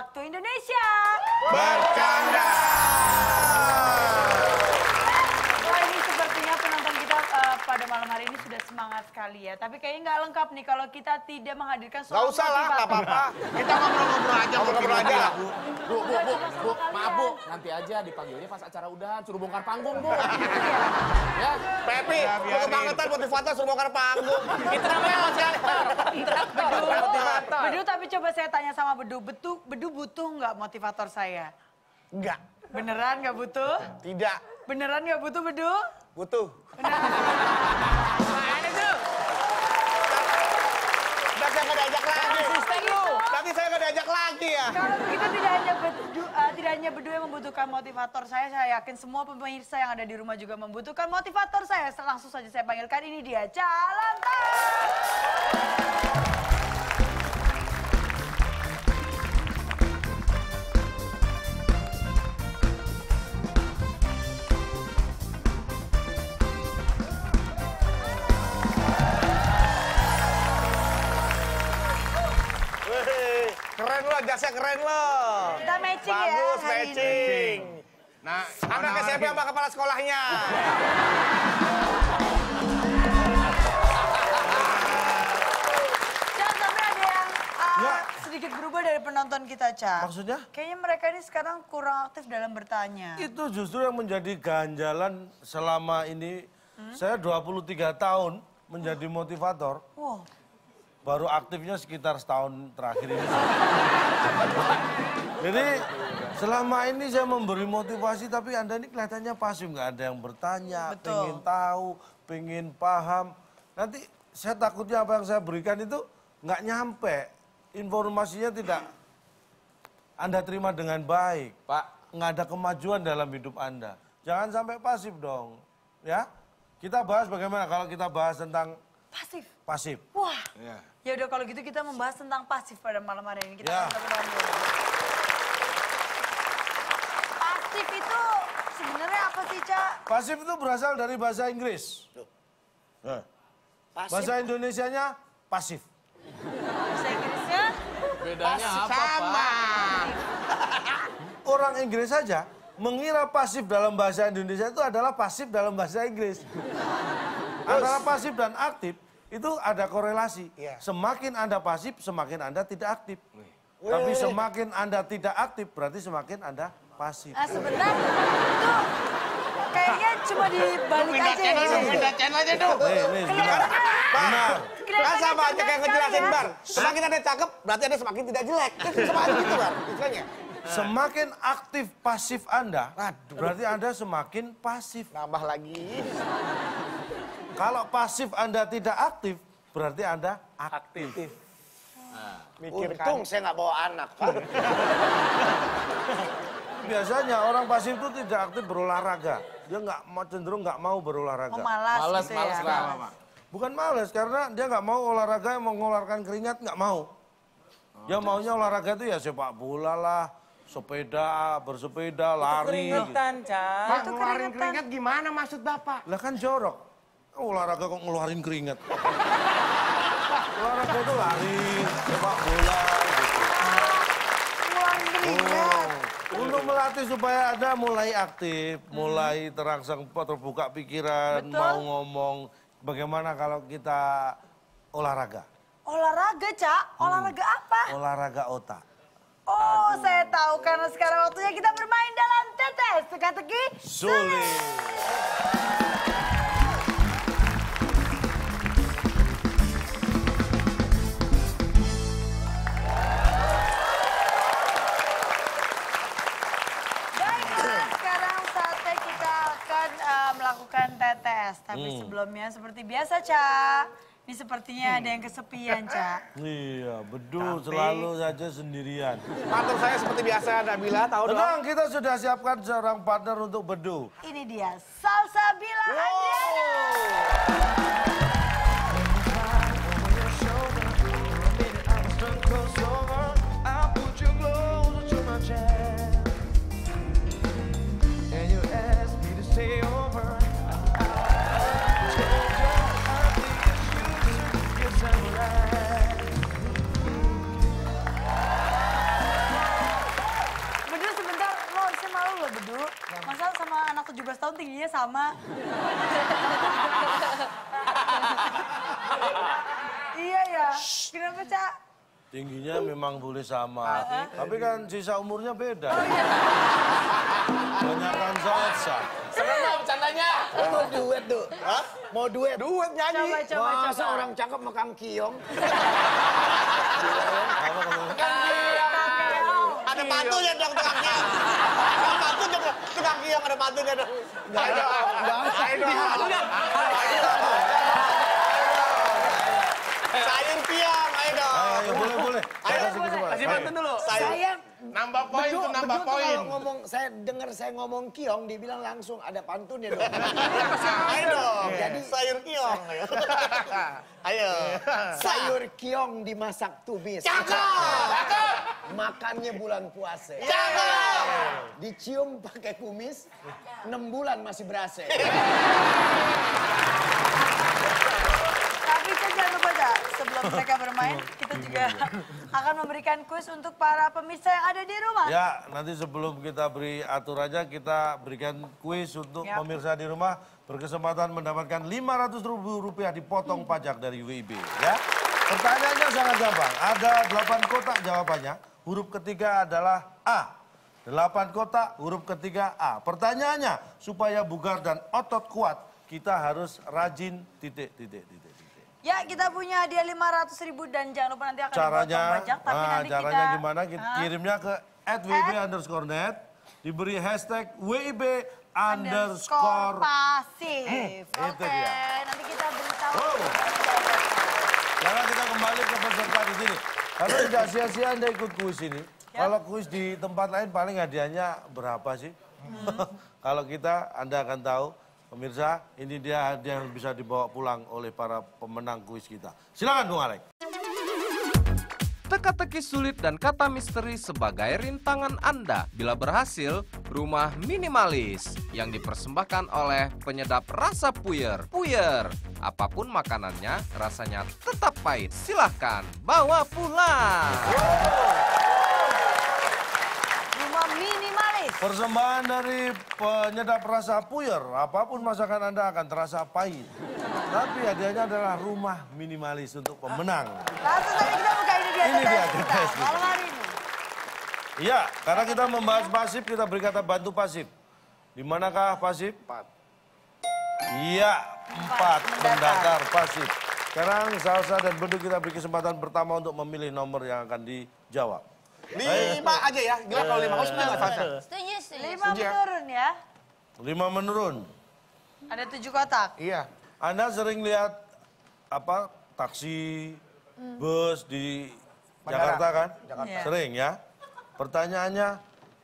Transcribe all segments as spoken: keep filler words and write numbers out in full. Waktu Indonesia Bercanda. Wah, ini sepertinya penonton kita uh, pada malam hari ini sudah semangat sekali ya. Tapi kayaknya nggak lengkap nih kalau kita tidak menghadirkan seorang. Gak usah lah, nggak apa-apa. Kita ngobrol-ngobrol aja, ngobrol aja. Bu, bu, bu, bu, maaf bu, nanti aja dipanggilnya pas acara udahan, suruh bongkar panggung bu. Ya, Pepi, mau kebangetan motivator suruh bongkar panggung. Kita namanya Oscar. Bedu, tapi coba saya tanya sama Bedu, betul, Bedu butuh nggak motivator saya? Enggak. Beneran nggak butuh? Tidak. Beneran nggak butuh Bedu? Butuh. Mana tuh? Tapi saya nggak diajak lagi. Tapi saya nggak diajak lagi ya. Kalau begitu tidak hanya Bedu, uh, tidak hanya Bedu yang membutuhkan motivator saya, saya yakin semua pemirsa yang ada di rumah juga membutuhkan motivator saya. Langsung saja saya panggilkan, ini dia Cak Lontong. Keren lo, jasnya keren lo. Kita matching. Bagus, ya. Bagus, matching. Nah, anak S M P sama kepala sekolahnya. Cak, tapi ada yang uh, ya. sedikit berubah dari penonton kita, Cak. Maksudnya? Kayaknya mereka ini sekarang kurang aktif dalam bertanya. Itu justru yang menjadi ganjalan selama ini. Hmm? Saya dua puluh tiga tahun menjadi oh. motivator. Wow. Baru aktifnya sekitar setahun terakhir ini. Jadi selama ini saya memberi motivasi, tapi Anda ini kelihatannya pasif, nggak ada yang bertanya, Betul. pengen tahu, pengen paham. Nanti saya takutnya apa yang saya berikan itu nggak nyampe, informasinya tidak Anda terima dengan baik, Pak. Nggak ada kemajuan dalam hidup Anda. Jangan sampai pasif dong, ya. Kita bahas bagaimana kalau kita bahas tentang pasif. Pasif. Wah. Ya. Ya udah kalau gitu kita membahas tentang pasif pada malam hari ini. Kita ya. Pasif itu sebenarnya apa sih, Cak? Pasif itu berasal dari bahasa Inggris. Nah. Pasif. Bahasa Indonesianya pasif. Bahasa Inggrisnya bedanya apa, sama. Orang Inggris saja mengira pasif dalam bahasa Indonesia itu adalah pasif dalam bahasa Inggris. Antara pasif dan aktif itu ada korelasi. Yeah. Semakin Anda pasif, semakin Anda tidak aktif. Wee. Tapi semakin Anda tidak aktif, berarti semakin Anda pasif. Nah, sebentar, itu kayaknya cuma dibalik aja. Pindah channel, pindah channel aja dong. Benar. Kan sama aja kayak ngejelasin Bar. Semakin Anda cakep, berarti Anda semakin tidak jelek. Itu sama aja gitu, Bar. Istilahnya. Semakin aktif pasif Anda, Aduh. berarti Anda semakin pasif. Nambah lagi. Kalau pasif Anda tidak aktif, berarti Anda aktif. aktif. Nah, untung saya nggak bawa anak, Pak. Biasanya orang pasif itu tidak aktif berolahraga. Dia nggak mau, cenderung nggak mau berolahraga. Oh, malas, malas, gitu malas, ya. malas, malas, malas. Bukan malas, karena dia nggak mau olahraga yang mengeluarkan keringat, nggak mau. Oh, dia maunya olahraga itu ya sepak bola lah, sepeda, bersepeda, lari. Itu keringetan, Cak. Mak, ngeluarin keringat gimana maksud Bapak? Lah kan jorok. Olahraga kok ngeluarin keringat. Olahraga itu lari, sepak bola, gitu. Ngeluarin keringat. Oh. Untuk melatih supaya Anda mulai aktif, hmm. mulai terangsang, terbuka pikiran, Betul. mau ngomong. Bagaimana kalau kita olahraga? Olahraga, Cak? Olahraga hmm. apa? Olahraga otak. Oh, Aduh. saya tahu karena sekarang waktunya kita bermain dalam tetes teka-teki sulit. Tapi hmm. sebelumnya seperti biasa, Cak. Ini sepertinya hmm. ada yang kesepian, Cak. Iya, Bedu Tapi... selalu saja sendirian. Partner saya seperti biasa, Nabila, tahu dong. Tenang, kita sudah siapkan seorang partner untuk Bedu. Ini dia, Salshabilla. Wow. Bedu. Masa sama anak tujuh belas tahun tingginya sama? Iya ya, kenapa Cak? Tingginya memang boleh sama, tapi kan sisa umurnya beda. Banyakan salsa. Sekarang bercandanya. Mau duet tuh. Hah? Mau duet? Duet nyanyi. Masa orang cakep makan kiong? Ada patunya dong tukangnya. Ada patu dong tukang kiong, ada patunya dong. Gak ada. Gak ada. Sayang tiang, ayo dong. Ayo, boleh, boleh. Ayo, kasih bantuan dulu. Sayang. Nambah poin tuh, nambah poin. Ngomong, saya dengar saya ngomong kiong, dibilang langsung ada pantunnya dong. Ayo dong, jadi sayur kiong. Ayo. Sayur kiong dimasak tumis. Cakep! Makannya bulan puasa. Cakep! Dicium pakai kumis, enam bulan masih berasa. Sebelum mereka bermain, kita juga akan memberikan kuis untuk para pemirsa yang ada di rumah. Ya, nanti sebelum kita beri aturannya, kita berikan kuis untuk ya. Pemirsa di rumah berkesempatan mendapatkan lima ratus ribu rupiah dipotong hmm. pajak dari W I B. Ya, pertanyaannya sangat gampang. Ada delapan kotak jawabannya. Huruf ketiga adalah A. delapan kotak, huruf ketiga A. Pertanyaannya, supaya bugar dan otot kuat, kita harus rajin titik, titik, titik. Ya, kita punya hadiah lima ratus ribu dan jangan lupa nanti akan caranya, dipotong pajak. Tapi nah, nanti caranya kita, gimana, kita nah, kirimnya ke at W I B underscore net, diberi hashtag W I B underscore pasif. Hmm, Oke, okay. nanti kita beritahu. Oh. Sekarang kita kembali ke peserta di sini. Kalau tidak sia-sia Anda ikut kuis ini. Ya. Kalau kuis di tempat lain paling hadiahnya berapa sih? Hmm. Kalau kita, Anda akan tahu. Pemirsa, ini dia hadiah yang bisa dibawa pulang oleh para pemenang kuis kita. Silakan, Bung Alek. Teka-teki sulit dan kata misteri sebagai rintangan Anda. Bila berhasil, rumah minimalis yang dipersembahkan oleh penyedap rasa puyer. Puyer, apapun makanannya, rasanya tetap pahit. Silakan, bawa pulang. Rumah minimalis. Persembahan dari penyedap rasa puyer, apapun masakan Anda akan terasa pahit. Tapi hadiahnya adalah rumah minimalis untuk pemenang. Langsung saja kita buka ini dia. Ini dia kita malam hari ini. Iya, karena kita membahas pasif, kita beri kata bantu pasif. Di manakah pasif? Empat. Iya, empat. Mendakar pasif. Sekarang Salsa dan Bedu kita beri kesempatan pertama untuk memilih nomor yang akan dijawab. Lima aja ya, gila kalau lima, harus nggak Salsa? Setuju, setuju. Lima menurun ya? Lima menurun. Ada tujuh kotak? Iya. Anda sering lihat apa taksi, hmm. bus di Bandara. Jakarta kan? Jakarta. Yeah. Sering ya. Pertanyaannya,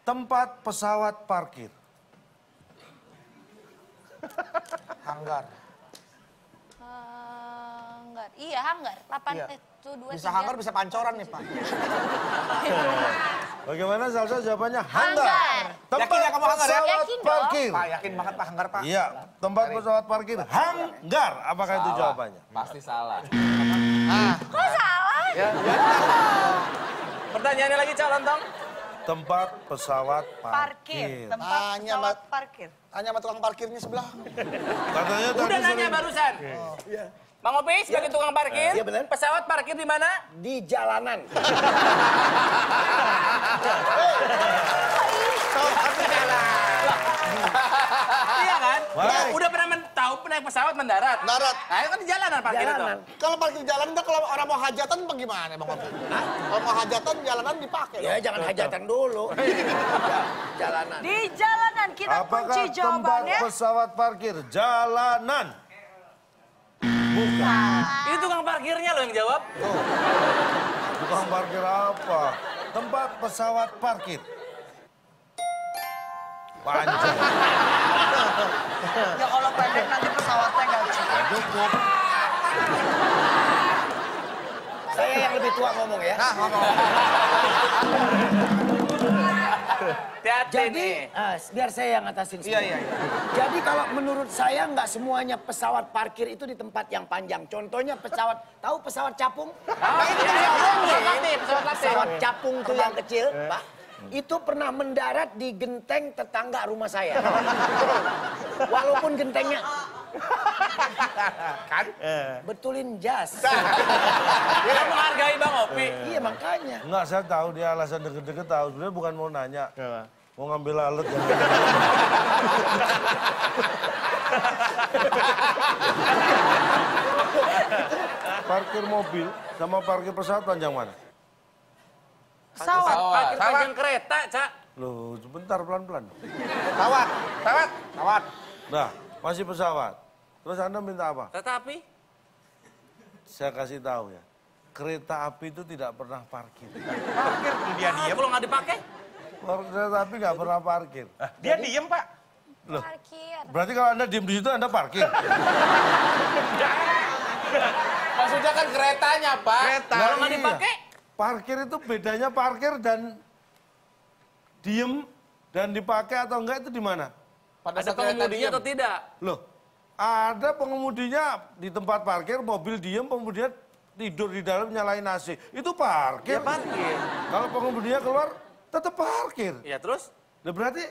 tempat pesawat parkir. Hanggar. Hanggar, iya hanggar. Lapan iya. Bisa hanggar, bisa pancoran nih Pak. Bagaimana Salsa jawabannya? Hanggar. Yakin ya kamu hanggar ya? Yakin dong. Pak, yakin banget Pak hanggar Pak. Iya, tempat pesawat parkir hanggar. Apakah itu jawabannya? Pasti salah. Kok salah? Pertanyaannya lagi Cak Lontong. Tempat pesawat parkir. Tempat pesawat parkir. Tanya sama tukang parkirnya sebelah. Udah nanya barusan. Iya. Bang Opie sebagai ya. Tukang parkir, ya, bener. Pesawat parkir di mana? Di jalanan. Pesawat di jalan. Iya kan? Nah, udah pernah tahu naik pesawat mendarat? Mendarat. Nah, itu kan di jalanan parkir itu. Kalau parkir di jalanan, kalau orang mau hajatan bagaimana Bang Opie? Kalau mau hajatan, jalanan dipakai. Ya, jangan hajatan dulu. Jalanan. Di jalanan, kita kunci jawabannya. Apakah tempat pesawat parkir jalanan? Bukan. Ini tukang parkirnya loh yang jawab. Oh. Tukang parkir apa? Tempat pesawat parkir. Panjang. Ya kalau pendek nanti pesawatnya nggak cukup. Saya yang lebih tua ngomong ya. Nah, ngomong. Jadi, uh, biar saya yang ngatasin semua. Iya, iya, iya. Jadi kalau menurut saya nggak semuanya pesawat parkir itu di tempat yang panjang. Contohnya pesawat, tahu pesawat capung? Oh, nah, itu iya, pesawat, iya, pesawat, iya, pesawat, pesawat capung tuh yang kecil, Pak. itu pernah mendarat di genteng tetangga rumah saya. Walaupun gentengnya... kan? Betulin jas. Dia menghargai Bang Opie. Iya, makanya. Enggak, saya tahu dia alasan deket-deket tahu. Sebenarnya bukan mau nanya. Mau ngambil alat. Parkir mobil sama parkir pesawat yang mana? Pesawat, parkir panjang kereta, Cak. Loh, sebentar, pelan-pelan. Pesawat, pesawat, pesawat. Nah, masih pesawat. Terus Anda minta apa? Kereta api. Saya kasih tahu ya, kereta api itu tidak pernah parkir. Parkir, dia diem. Kalau nggak dipakai? Kereta api nggak pernah parkir. Dia diem, Pak. Loh, parkir. Berarti kalau Anda diem di situ, Anda parkir. Maksudnya kan keretanya, Pak. Kereta. Kalau nggak dipakai? Parkir itu bedanya parkir dan diem dan dipakai atau enggak itu di mana? Pada ada pengemudinya atau tidak? Loh, ada pengemudinya di tempat parkir, mobil diem, kemudian tidur di dalam nyalain nasi. Itu parkir. Ya, parkir. Kalau pengemudinya keluar, tetap parkir. Ya, terus? Nah, berarti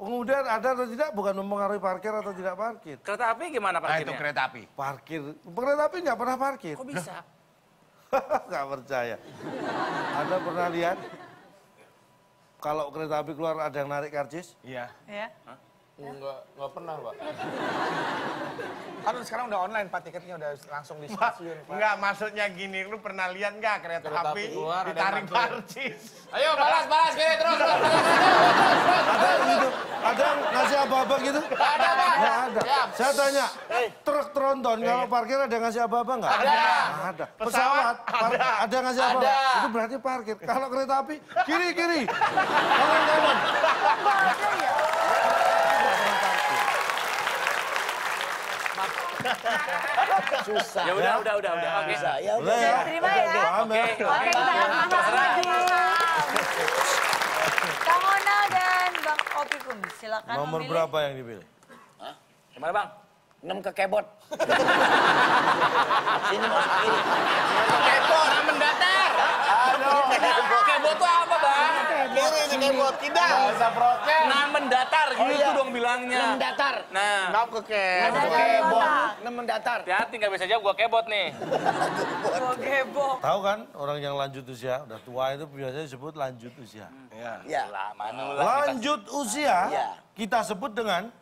pengemudian ada atau tidak bukan mempengaruhi parkir atau tidak parkir. Kereta api gimana parkirnya? Nah, itu kereta api. Parkir. Kereta api nggak pernah parkir. Kok bisa? Loh. Gak percaya. Anda pernah lihat kalau kereta api keluar ada yang narik karcis? Iya. Iya. Enggak, enggak pernah, Pak. Kan sekarang udah online, Pak, tiketnya udah langsung di stasiun, Pak. Enggak, maksudnya gini, lu pernah lihat nggak kereta, kereta api, api keluar, ditarik karcis? Ayo balas, balas, gini terus, terus, terus, terus. Ada gitu, ada ngasih aba-aba gitu? Gak ada, Pak. Gak ada. Siap. Saya tanya, hey. Truk tronton hey. Kalau parkir ada ngasih aba-aba nggak? Ada. Gak ada. Pesawat, Pesawat ada. Ada ngasih aba-aba? Itu berarti parkir. Kalau kereta api, kiri, kiri. Kanan, kanan. Susah. Ya udah, udah, udah, udah. Oke, ya udah. Terima ya. Oke, kita akan bahas lagi. Kang Ronal dan Bang Opie Kumis, silakan. Nomor berapa yang dipilih? Hah? Gimana, Bang? enam ke kebot. Sini mau kiri. Kebot mendatar. Kebot tuh apa, Bang? Kiri ini kebot tidak. Nah, mendatar gitu dong bilangnya. Mendatar. Nah, enam ke kebot. enam mendatar. Hati-hati nggak bisa jawab gua kebot nih. Gua kebot. Tahu kan orang yang lanjut usia, udah tua itu biasanya disebut lanjut usia. Iya. Lanjut usia kita sebut dengan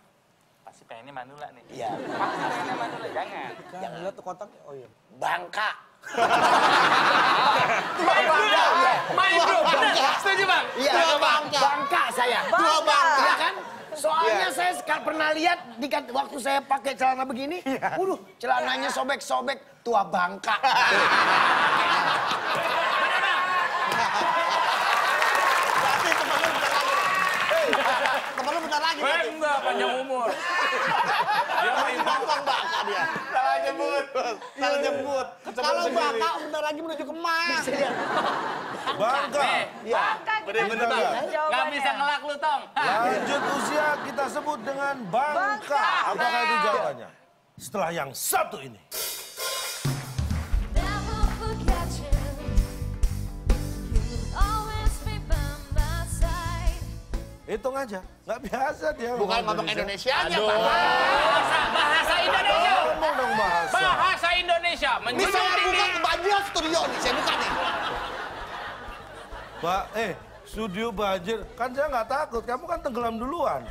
pasti pengennya manula nih. Iya. Pasti pengennya manula, jangan. Yang lihat tuh kotak, oh iya. Bangka. Bangka. Main bro, setuju Bang? Iya, bangka. Bangka saya. Dua bangka. Kan? Soalnya saya pernah lihat waktu saya pakai celana begini, waduh, celananya sobek-sobek, tua bangka. Lagi, enggak, panjang umur. Dia main bangka bangka dia. Salah jemput, salah jemput. Kalau bangka bentar lagi menuju ke Mas. Bangka. Bangka kita nggak bisa ngelak lu, Tong. Lanjut usia kita sebut dengan bangka. Apakah itu jawabannya? Setelah yang satu ini. Hitung aja, nggak biasa dia. Bukan ngomong Indonesianya, Pak. Bahasa, bahasa Indonesia. Ngomong dong bahasa. Bahasa Indonesia. Ini saya buka kebanjiran studio nih, saya buka nih. Pak, eh, studio banjir, kan saya nggak takut. Kamu kan tenggelam duluan.